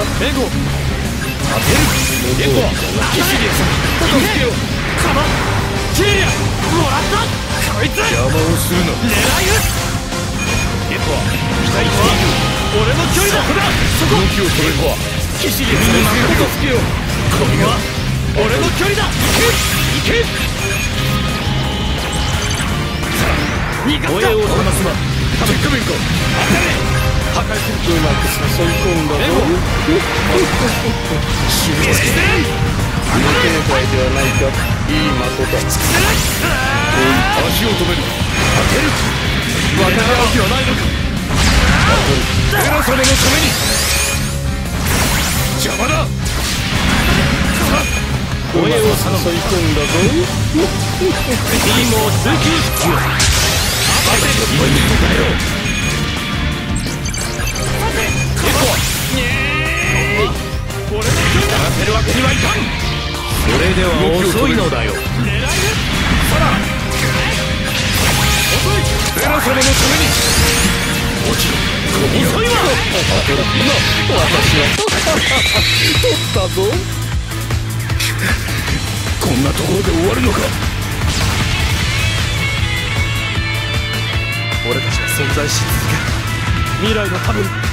未来のために